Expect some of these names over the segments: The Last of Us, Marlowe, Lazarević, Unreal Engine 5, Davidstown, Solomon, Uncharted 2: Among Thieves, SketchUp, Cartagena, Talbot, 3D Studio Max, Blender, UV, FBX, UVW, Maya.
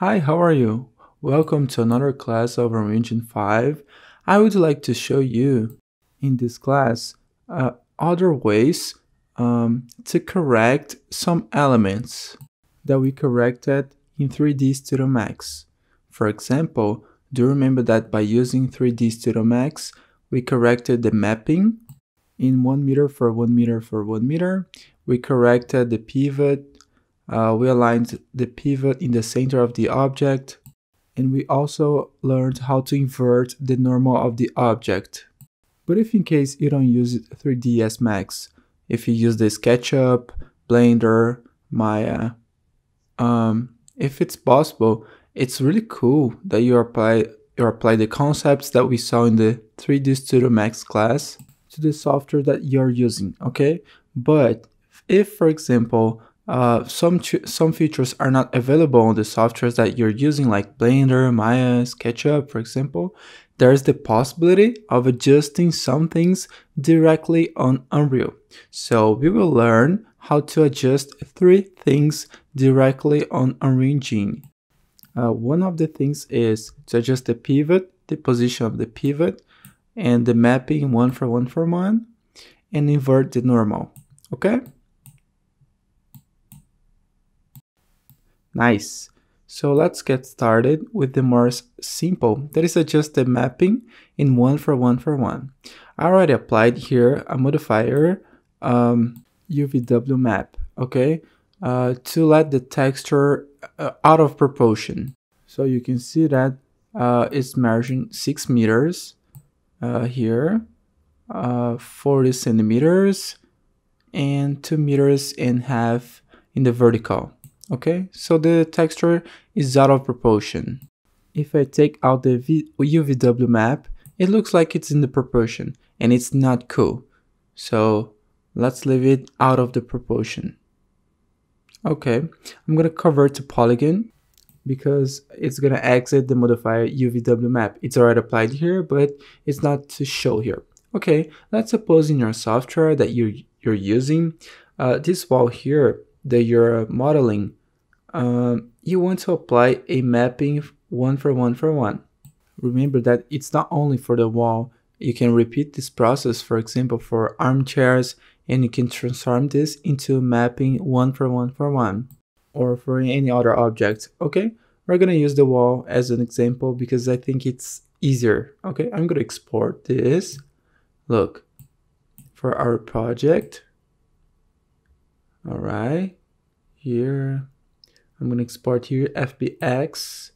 Hi, how are you? Welcome to another class of Unreal Engine 5. I would like to show you in this class other ways to correct some elements that we corrected in 3D Studio Max. For example, do you remember that by using 3D Studio Max, we corrected the mapping in 1 meter for 1 meter for 1 meter. We corrected the pivot. We aligned the pivot in the center of the object, and we also learned how to invert the normal of the object. But if in case you don't use 3ds Max, if you use the SketchUp, Blender, Maya, if it's possible, it's really cool that you apply the concepts that we saw in the 3D Studio Max class to the software that you're using, okay? But if, for example, some features are not available on the softwares that you're using, like Blender, Maya, SketchUp, for example, there's the possibility of adjusting some things directly on Unreal. So we will learn how to adjust 3 things directly on Unreal Engine. One of the things is to adjust the pivot, the position of the pivot, and the mapping 1 for 1 for 1, and invert the normal, okay? Nice. So let's get started with the more simple, that is adjust the mapping in 1 for 1 for 1. I already applied here a modifier, UVW map, okay, to let the texture out of proportion. So you can see that it's measuring 6 meters here, 40 centimeters, and 2.5 meters in the vertical. Okay, so the texture is out of proportion. If I take out the UVW map, it looks like it's in the proportion, and it's not cool. So let's leave it out of the proportion. Okay, I'm gonna convert to polygon because it's gonna exit the modifier UVW map. It's already applied here, but it's not to show here. Okay, let's suppose in your software that you're using this wall here that you're modeling, you want to apply a mapping 1 for 1 for 1. Remember that it's not only for the wall. You can repeat this process, for example, for armchairs, and you can transform this into mapping 1 for 1 for 1, or for any other object. Okay, we're gonna use the wall as an example because I think it's easier. Okay, I'm gonna export this. Look, for our project. All right, here, I'm gonna export here, FBX.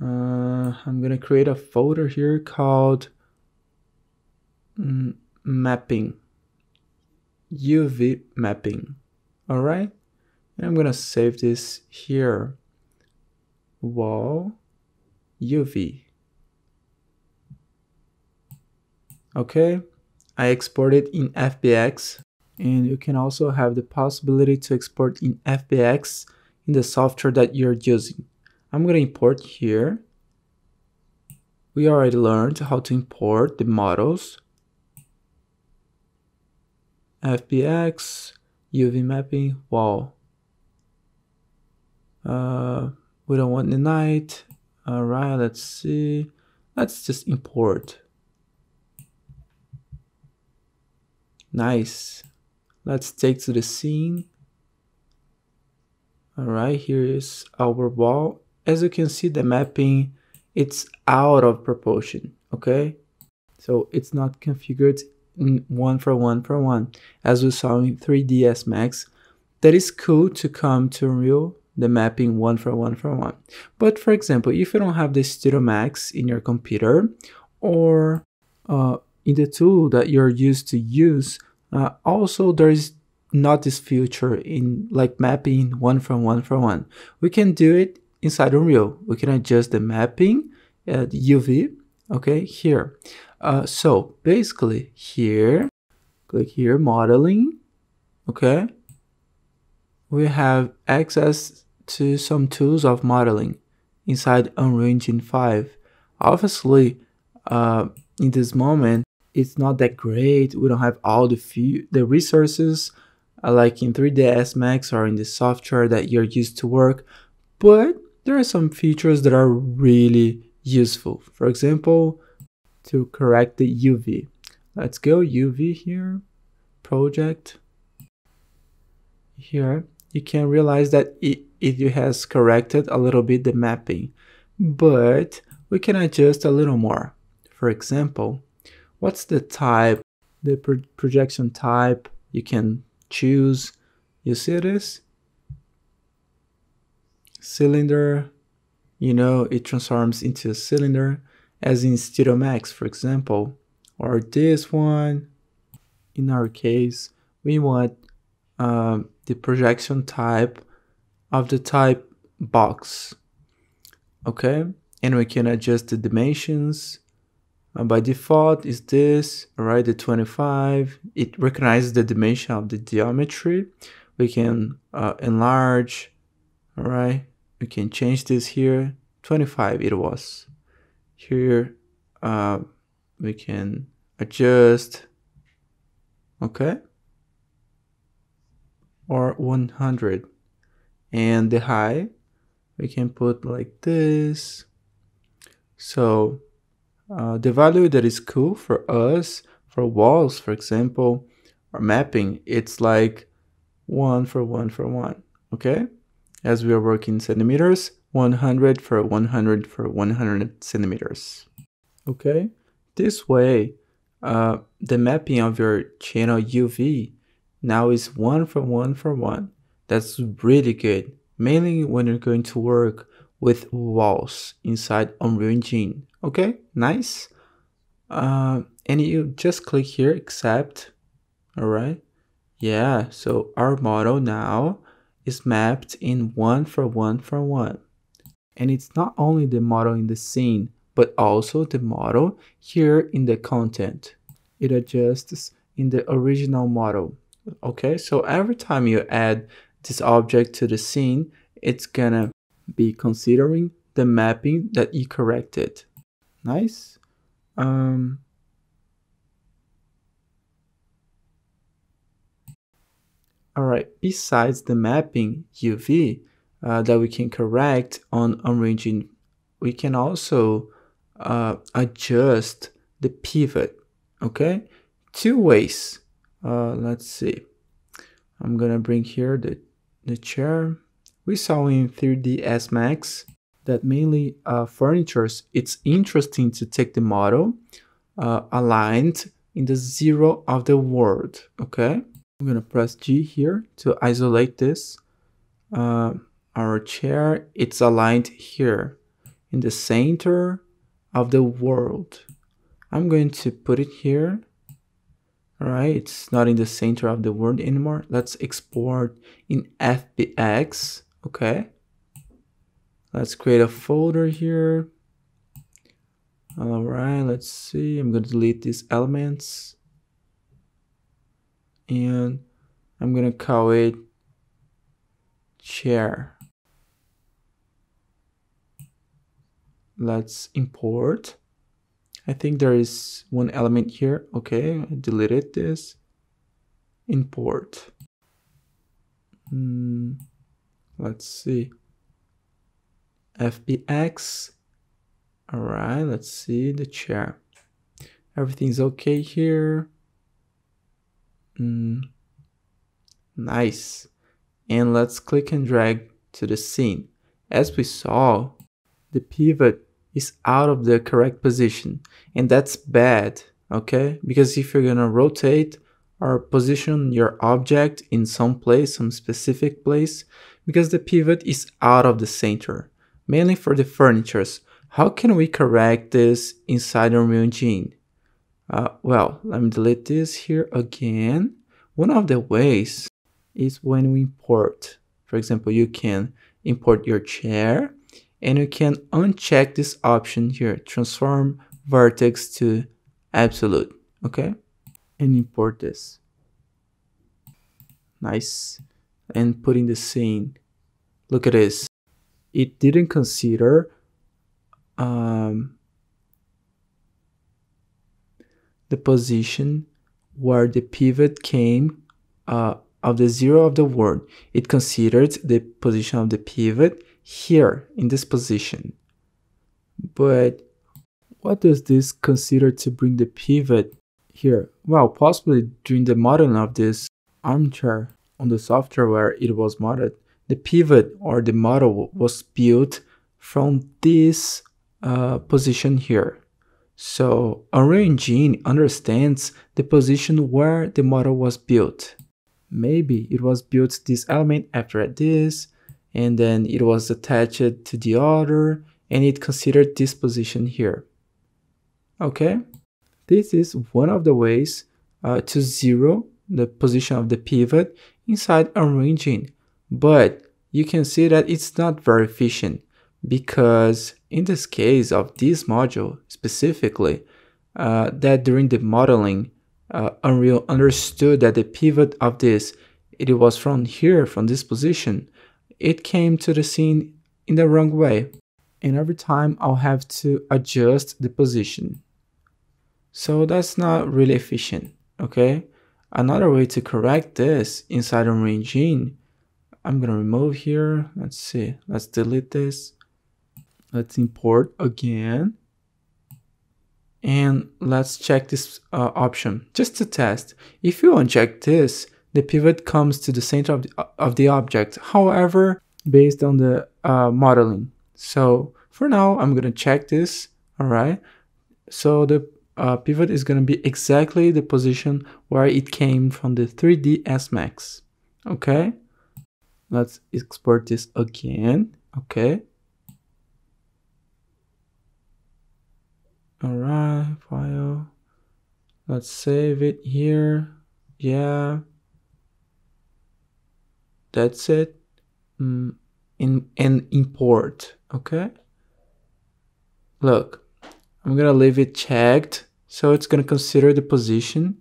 I'm gonna create a folder here called mapping, UV mapping, all right? And I'm gonna save this here, wall, UV. Okay, I export it in FBX. And you can also have the possibility to export in FBX in the software that you're using. I'm going to import here. We already learned how to import the models. FBX, UV mapping, wall. We don't want the night. All right, let's see. Let's just import. Nice. Let's take to the scene. All right, here is our wall. As you can see, the mapping, it's out of proportion, okay? So it's not configured in 1 for 1 for 1, as we saw in 3ds Max. That is cool to come to Unreal, the mapping 1 for 1 for 1. But for example, if you don't have the Studio Max in your computer, or in the tool that you're used to use, also, there is not this feature in like mapping 1 for 1 for 1. We can do it inside Unreal. We can adjust the mapping at UV, okay, here. So basically here, click here, modeling, okay. We have access to some tools of modeling inside Unreal Engine 5. Obviously, in this moment, it's not that great. We don't have all the resources like in 3ds Max or in the software that you're used to work, but there are some features that are really useful. For example, to correct the UV. Let's go UV here, project. Here, you can realize that it has corrected a little bit the mapping, but we can adjust a little more. For example, what's the type, the projection type you can choose. You see this? Cylinder, you know, it transforms into a cylinder as in Studio Max, for example, or this one. In our case, we want the projection type of the type box, okay? And we can adjust the dimensions. By default is this, right, the 25. It recognizes the dimension of the geometry. We can enlarge, all right? We can change this here, 25 it was. Here, we can adjust, okay? Or 100. And the high, we can put like this. So, the value that is cool for us, for walls, for example, or mapping, it's like 1 for 1 for 1, okay? As we are working centimeters, 100 for 100 for 100 centimeters, okay? This way, the mapping of your channel UV now is 1 for 1 for 1. That's really good, mainly when you're going to work with walls inside Unreal Engine. Okay, nice. And you just click here, accept. All right. Yeah, so our model now is mapped in 1 for 1 for 1. And it's not only the model in the scene, but also the model here in the content. It adjusts in the original model. Okay, so every time you add this object to the scene, it's gonna be considering the mapping that you corrected. Nice. All right, besides the mapping UV that we can correct on Unreal Engine, we can also adjust the pivot, okay? Two ways. Let's see. I'm gonna bring here the chair. We saw in 3ds Max that mainly furnitures, it's interesting to take the model aligned in the zero of the world, okay? I'm gonna press G here to isolate this. Our chair, it's aligned here in the center of the world. I'm going to put it here. All right, it's not in the center of the world anymore. Let's export in FBX, okay? Let's create a folder here. All right, let's see. I'm gonna delete these elements. And I'm gonna call it chair. Let's import. I think there is one element here. Okay, I deleted this. Import. Let's see. FBX. All right, let's see the chair. Everything's okay here. Nice. And let's click and drag to the scene. As we saw, the pivot is out of the correct position, and that's bad, okay? Because if you're gonna rotate or position your object in some place, some specific place, because the pivot is out of the center, mainly for the furnitures. How can we correct this inside Unreal Engine? Well, let me delete this here again. One of the ways is when we import. For example, you can import your chair, and you can uncheck this option here, transform vertex to absolute, okay? And import this. Nice. And put in the scene. Look at this. It didn't consider the position where the pivot came of the zero of the world. It considered the position of the pivot here in this position. But what does this consider to bring the pivot here? Well, possibly during the modeling of this armchair on the software where it was modeled, the pivot or the model was built from this position here. So Unreal Engine understands the position where the model was built. Maybe it was built this element after this, and then it was attached to the other, and it considered this position here. Okay, this is one of the ways to zero the position of the pivot inside Unreal Engine, but you can see that it's not very efficient, because in this case of this module specifically, that during the modeling, Unreal understood that the pivot of this, it was from here, from this position, it came to the scene in the wrong way. And every time I'll have to adjust the position. So that's not really efficient, okay? Another way to correct this inside Unreal Engine, I'm gonna remove here, let's see, let's delete this. Let's import again. And let's check this option, just to test. If you uncheck this, the pivot comes to the center of the object, however, based on the modeling. So for now, I'm gonna check this, all right? So the pivot is gonna be exactly the position where it came from the 3ds Max, okay? Let's export this again, okay? All right, file, let's save it here, yeah, that's it, and import, okay? Look, I'm gonna leave it checked, so it's gonna consider the position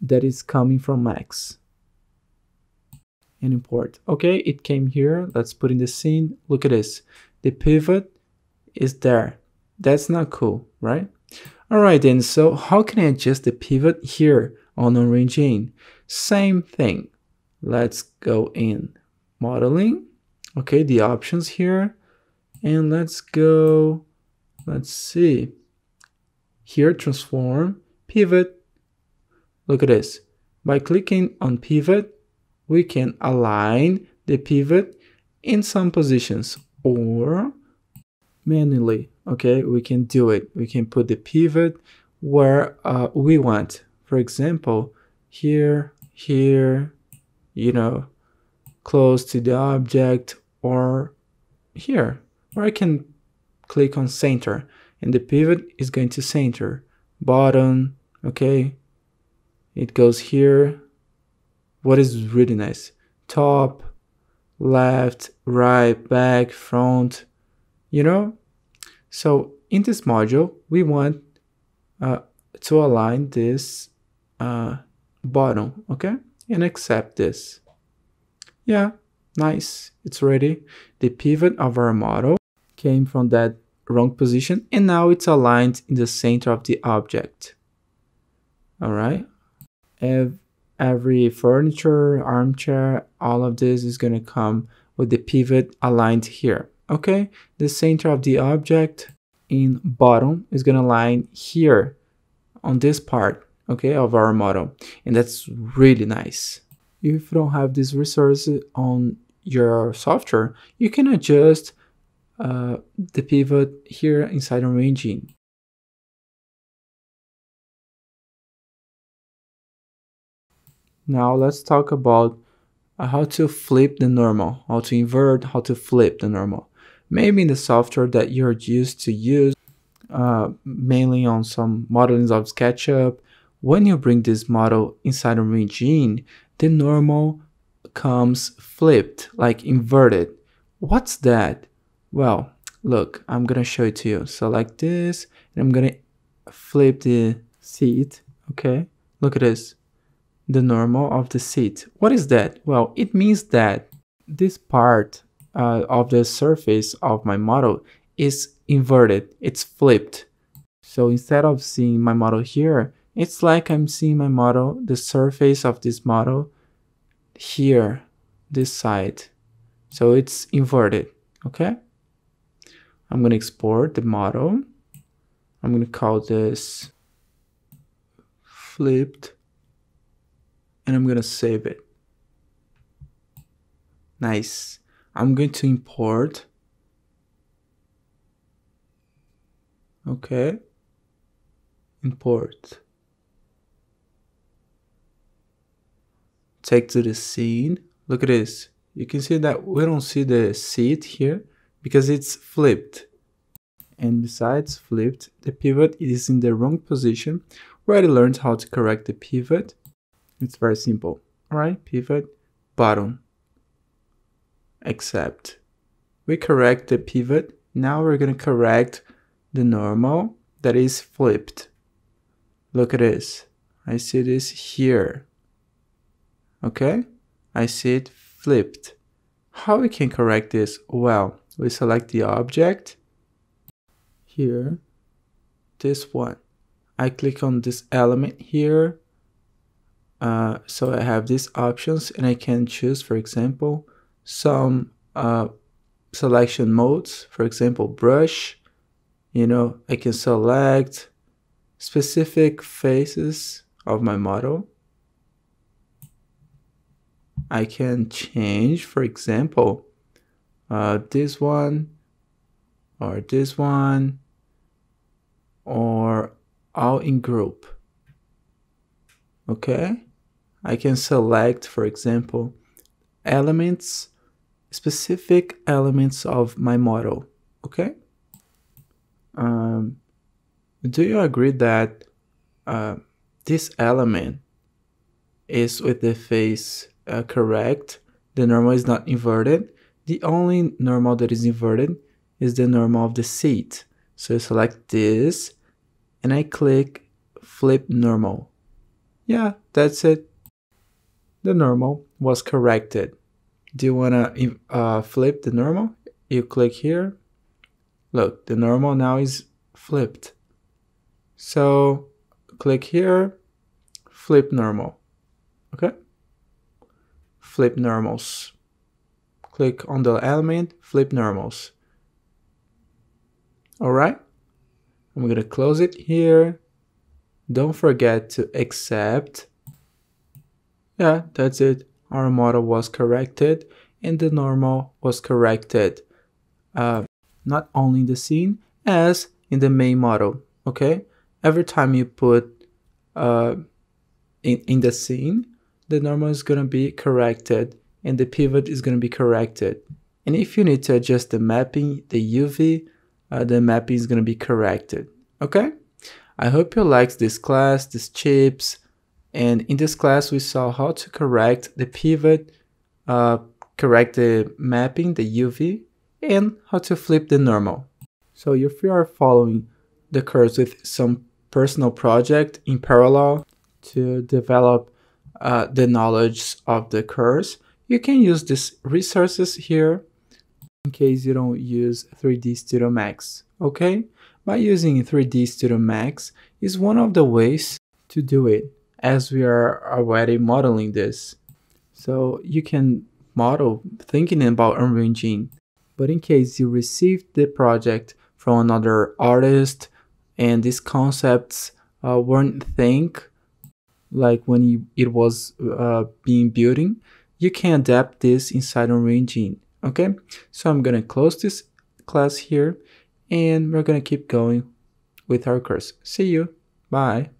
that is coming from Max, and import, okay, it came here, let's put in the scene, look at this, the pivot is there. That's not cool, right? All right then, so how can I adjust the pivot here on Unreal Engine? Same thing. Let's go in modeling. Okay, the options here. And let's go, let's see. Here, transform, pivot. Look at this. By clicking on pivot, we can align the pivot in some positions or manually. Okay, we can do it. We can put the pivot where we want. For example, here, you know, close to the object, or here, or I can click on center and the pivot is going to center, bottom, okay, it goes here. What is really nice, top, left, right, back, front, you know. So in this module, we want to align this bottom, okay? And accept this. Yeah, nice, it's ready. The pivot of our model came from that wrong position and now it's aligned in the center of the object. All right, every furniture, armchair, all of this is gonna come with the pivot aligned here. Okay, the center of the object in bottom is gonna align here on this part, okay, of our model, and that's really nice. If you don't have this resource on your software, you can adjust the pivot here inside Unreal Engine. Now let's talk about how to flip the normal, how to invert, how to flip the normal. Maybe in the software that you're used to use, mainly on some modelings of SketchUp, when you bring this model inside Unreal Engine, the normal comes flipped, like inverted. What's that? Well, look, I'm gonna show it to you. So like this, and I'm gonna flip the seat, okay? Look at this, the normal of the seat. What is that? Well, it means that this part of the surface of my model is inverted, it's flipped. So instead of seeing my model here, it's like I'm seeing my model, the surface of this model here, this side. So it's inverted, Okay. I'm going to export the model. I'm going to call this flipped and I'm going to save it. Nice. I'm going to import. Okay. Import. Take to the scene. Look at this. You can see that we don't see the seat here because it's flipped. And besides flipped, the pivot is in the wrong position. We already learned how to correct the pivot. It's very simple. All right, pivot, bottom, accept. We correct the pivot. Now we're going to correct the normal that is flipped. Look at this. I see this here. Okay, I see it flipped. How we can correct this? Well, we select the object. Here, this one. I click on this element here. So I have these options and I can choose, for example, some selection modes, for example, brush. You know, I can select specific faces of my model. I can change, for example, this one or this one, or all in group. Okay, I can select, for example, elements, specific elements of my model. Okay, do you agree that this element is with the face correct? The normal is not inverted. The only normal that is inverted is the normal of the seat. So I select this and I click flip normal. Yeah, that's it. The normal was corrected. Do you want to flip the normal? You click here. Look, the normal now is flipped. So click here, flip normal. Okay? Flip normals. Click on the element, flip normals. All right, I'm going to close it here. Don't forget to accept. Yeah, that's it. Our model was corrected and the normal was corrected. Not only in the scene, as in the main model, okay? Every time you put in the scene, the normal is going to be corrected and the pivot is going to be corrected. And if you need to adjust the mapping, the UV, the mapping is going to be corrected, okay? I hope you liked this class, these tips, and in this class we saw how to correct the pivot, correct the mapping, the UV, and how to flip the normal. So if you are following the course with some personal project in parallel to develop the knowledge of the course, you can use these resources here in case you don't use 3D Studio Max, okay? By using 3D Studio Max is one of the ways to do it, as we are already modeling this. So you can model thinking about Unreal Engine, but in case you received the project from another artist and these concepts weren't think like when it was being building, you can adapt this inside Unreal Engine, okay? So I'm gonna close this class here and we're gonna keep going with our course. See you, bye.